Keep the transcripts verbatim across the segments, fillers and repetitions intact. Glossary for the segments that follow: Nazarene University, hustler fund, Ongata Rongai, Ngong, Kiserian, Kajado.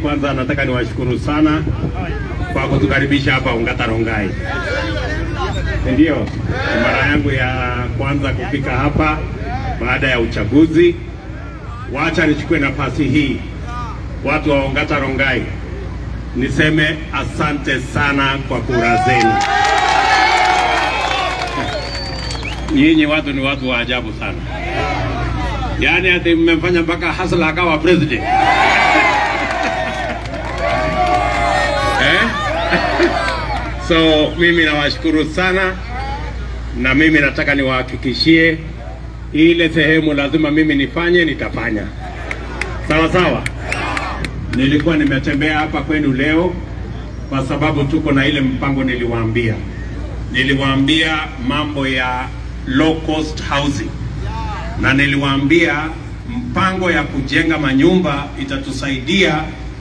Kwanza nataka niwashukuru sana kwa kutukaribisha hapa Ongata Rongai. Ndio mara yangu ya kwanza kufika hapa baada ya uchaguzi. Wacha nichukue nafasi hii, watu wa Ongata Rongai, niseme asante sana kwa kura zenu. Nyinyi watu ni watu wa ajabu sana. Yaani hadi mmemfanya mpaka hustler akawa president. So mimi nawashukuru sana, na mimi nataka niwahakikishie ile sehemu lazima mimi nifanye, nitafanya. Sawa sawa. Nilikuwa nimetembea hapa kwenu leo kwa sababu tuko na ile mpango niliwaambia. Niliwaambia mambo ya low cost housing. Na niliwaambia mpango ya kujenga manyumba itatusaidia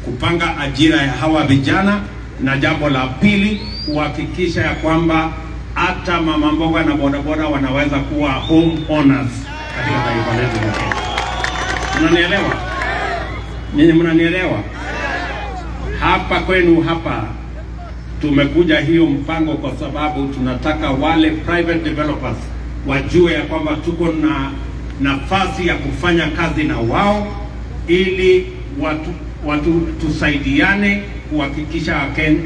kupanga ajira ya hawa vijana, na jambo la pili kuhakikisha ya kwamba hata mama mboga na bodaboda wanaweza kuwa home owners katika taifa letu. Mnanielewa? Ninyi mnanielewa? Hapa kwenu hapa tumekuja hiyo mpango kwa sababu tunataka wale private developers wajue ya kwamba tuko na nafasi ya kufanya kazi na wao ili watu watu tusaidiane kuhakikisha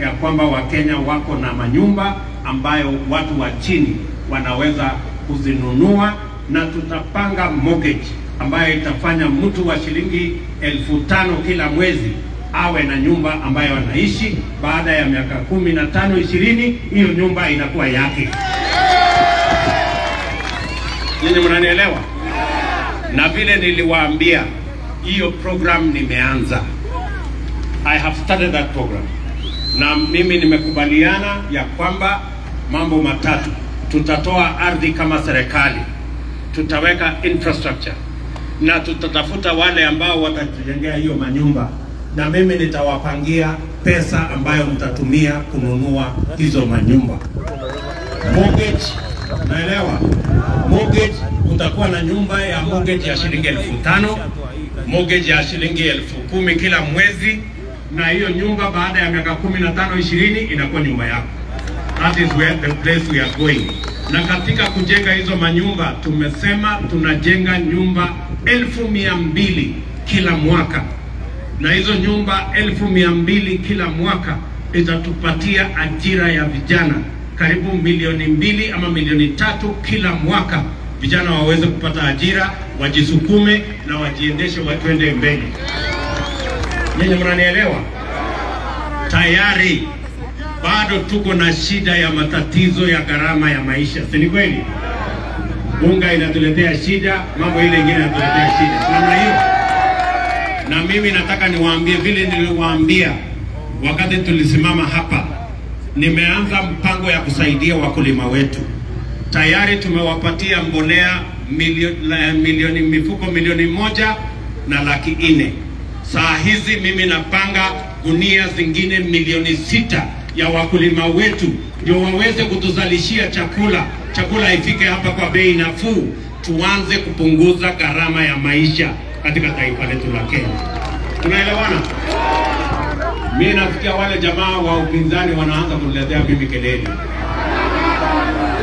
ya kwamba Wakenya wako na manyumba ambayo watu wa chini wanaweza kuzinunua, na tutapanga mortgage ambayo itafanya mtu wa shilingi elfu tano kila mwezi awe na nyumba ambayo anaishi. Baada ya miaka kumi na tano ishirini hiyo nyumba inakuwa yake. Ninyi mnanielewa? Na vile niliwaambia hiyo program nimeanza. I have started that program. Na mimi nimekubaliana ya kwamba mambo matatu. Tutatoa ardhi kama serikali, tutaweka infrastructure, na tutatafuta wale ambao watajengea hiyo manyumba, na mimi nitawapangia pesa ambayo mtatumia kununua hizo manyumba. Mortgage, naelewa? Mortgage, utakuwa na nyumba ya mortgage ya shilingi elfu tano, mortgage ya shilingi elfu kumi kila mwezi, na hiyo nyumba baada ya miaka kumi na tano ishirini inakuwa nyumba yako. That is where the place we are going. Na katika kujenga hizo manyumba tumesema tunajenga nyumba elfu mia mbili kila mwaka, na hizo nyumba elfu mia mbili kila mwaka itatupatia ajira ya vijana karibu milioni mbili ama milioni tatu kila mwaka. Vijana waweze kupata ajira, wajisukume na wajiendeshe, watwende mbele. Ninyi mnanielewa? Tayari bado tuko na shida ya matatizo ya gharama ya maisha, si ni kweli? Bunga inatuletea shida, mambo ile ingine inatuletea shida. Namna hiyo. Na mimi nataka niwaambie vile niliwaambia wakati tulisimama hapa. Nimeanza mpango ya kusaidia wakulima wetu. Tayari tumewapatia mbolea milioni, milioni mifuko milioni moja na laki ine. Saa hizi mimi napanga gunia zingine milioni sita ya wakulima wetu ndio waweze kutuzalishia chakula. Chakula ifike hapa kwa bei nafuu, tuanze kupunguza gharama ya maisha katika taifa letu la Kenya. Tunaelewana? Mimi nafikia wale jamaa wa upinzani wanaanza kuniletea mimi kelele.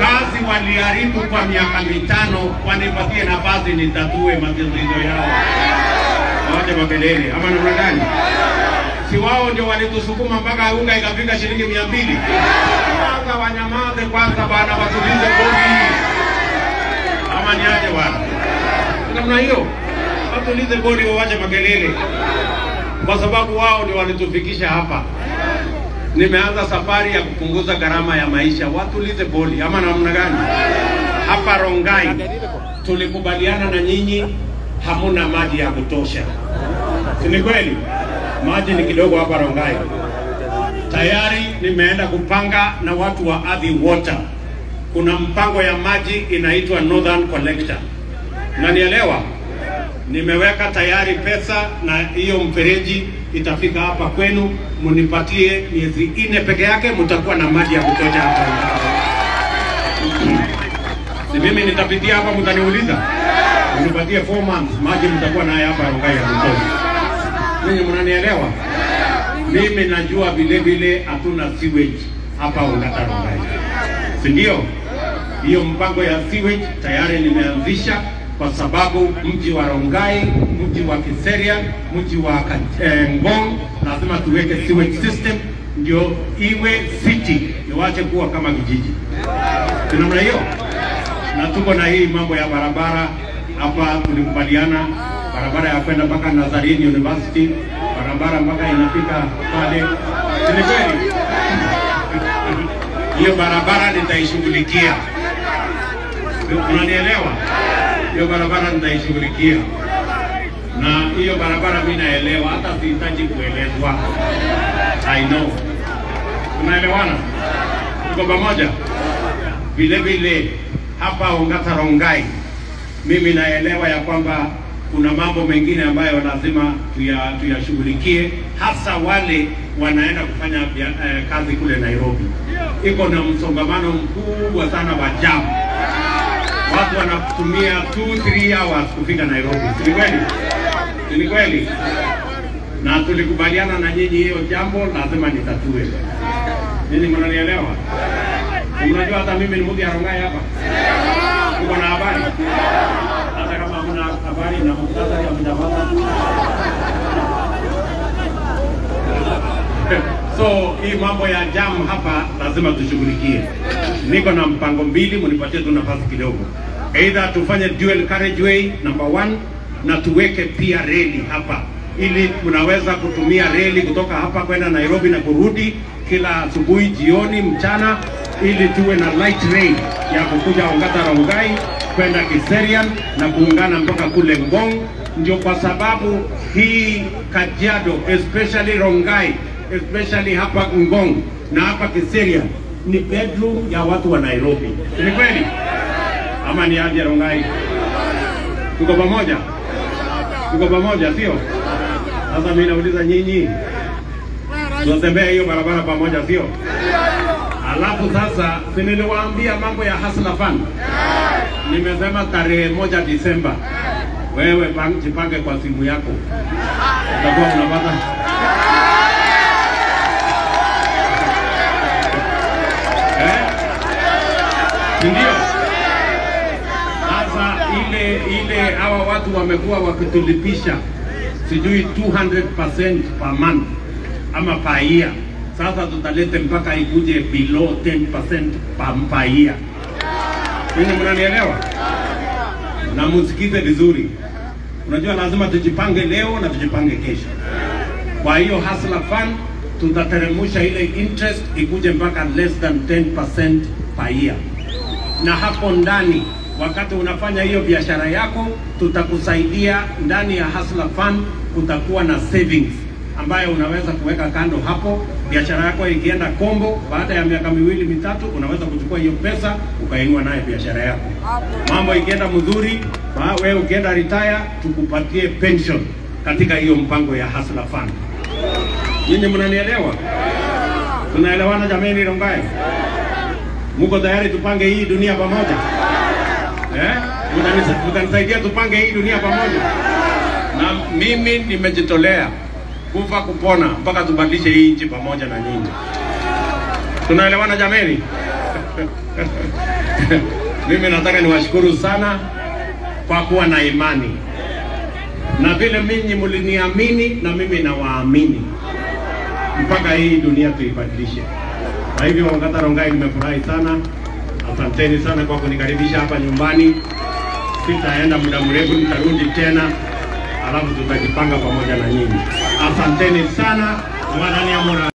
Kazi waliharibu kwa miaka mitano, wanipatie nafasi nitatue matatizo yao. Wote mabelele, ama namna gani? Si wao ndio walitusukuma mpaka unga ikafika shilingi mia mbili. Kwanza wanyamaze kwanza bana, watulize bogi. Ama ni aje bwana? Namna hiyo. Watulize bogi, waache makelele. Kwa sababu wao ndio walitufikisha hapa. Nimeanza safari ya kupunguza gharama ya maisha. Watulize bogi, ama namna gani? Hapa Rongai tulikubaliana na nyinyi hamuna maji ya kutosha. Si ni kweli? Maji ni kidogo hapa Rongai. Tayari nimeenda kupanga na watu wa Ardhi Water. Kuna mpango ya maji inaitwa Northern Collector. Unanielewa? Nimeweka tayari pesa, na hiyo mfereji itafika hapa kwenu. Mnipatie miezi ine peke yake, mtakuwa na maji ya kutosha hapa. Si mimi nitapitia hapa mtaniuliza? Unipatie four months maji mtakuwa naye hapa Rongai ya mtoto. Ninyi mnanielewa? mimi najua vile vile hatuna sewage hapa Ongata Rongai, sindio? Hiyo mpango ya sewage tayari nimeanzisha, kwa sababu mji wa Rongai, mji wa Kiserian, mji wa Ngong lazima tuweke sewage system ndio iwe city, niwache kuwa kama kijiji. Tunamna hiyo, na tuko na hii mambo ya barabara hapa, tulikubaliana barabara ya kwenda mpaka Nazarene University, barabara mpaka inafika pale. Ni kweli hiyo barabara nitaishughulikia. Unanielewa? Hiyo barabara nitaishughulikia. Na hiyo barabara mimi naelewa, hata sihitaji kuelezwa. I know. Tunaelewana? Tuko pamoja? Vile vile hapa Ongata Rongai mimi naelewa ya kwamba kuna mambo mengine ambayo lazima tuyashughulikie, hasa wale wanaenda kufanya eh, kazi kule Nairobi. Iko na msongamano mkubwa sana wa jam. Watu wanatumia two three hours kufika Nairobi. Ni kweli? Ni kweli? Na tulikubaliana na nyinyi hiyo jambo lazima nitatue. Nini mnanielewa? Unajua hata mimi ni mmoja Rongai hapa. Uko na habari? Hata kama hamna habari na mtazamo ya mjambaza. So, hii mambo ya jam hapa lazima tushughulikie. Niko na mpango mbili, mnipatie tu nafasi kidogo. Either tufanye dual carriageway number one na tuweke pia reli hapa, ili tunaweza kutumia reli kutoka hapa kwenda Nairobi na kurudi kila asubuhi, jioni, mchana, ili tuwe na light rail ya kukuja Ongata Rongai kwenda Kiserian na kuungana mpaka kule Ngong. Ndio kwa sababu hii Kajado, especially Rongai, especially hapa Ngong na hapa Kiserian, ni bedroom ya watu wa Nairobi. Ni kweli? Ama ni aje Rongai? Tuko pamoja? Tuko pamoja, sio? Sasa mimi nauliza nyinyi, tunatembea hiyo barabara pamoja, sio? Alafu sasa niliwaambia mambo ya hustler fund. Nimesema tarehe moja Disemba, wewe jipange kwa simu yako, utakuwa unapata eh? Ndio sasa ile ile hawa watu wamekuwa wakitulipisha sijui two hundred percent per month ama per year. Sasa tutalete mpaka ikuje below ten percent per year. Mimi mnanielewa? Na msikize vizuri. Unajua lazima tujipange leo na tujipange kesho. Kwa hiyo hustler fund tutateremusha ile interest ikuje mpaka less than ten percent per year. Na hapo ndani wakati unafanya hiyo biashara yako, tutakusaidia ndani ya hustler fund, utakuwa na savings ambayo unaweza kuweka kando hapo. Biashara yako ikienda kombo, baada ya miaka miwili mitatu unaweza kuchukua hiyo pesa ukainua naye biashara yako. Mambo ikienda mzuri, wewe ukienda retire, tukupatie pension katika hiyo mpango ya hustler fund. Ninyi mnanielewa? Tunaelewana jamani Rongai? Mko tayari tupange hii dunia pamoja? Eh? Mtanisaidia tupange hii dunia pamoja? Na mimi nimejitolea kufa kupona mpaka tubadilishe hii nchi pamoja na nyinyi. Tunaelewana jamani? Mimi nataka niwashukuru sana kwa kuwa na imani. Na vile mimi mliniamini na mimi nawaamini mpaka hii dunia tuibadilishe. Kwa hivyo Ongata Rongai nimefurahi sana. Asanteni sana kwa kunikaribisha hapa nyumbani. Sitaenda muda mrefu, nitarudi tena alafu tutajipanga pamoja na nyinyi. Asanteni sana. Mwadani ya mura.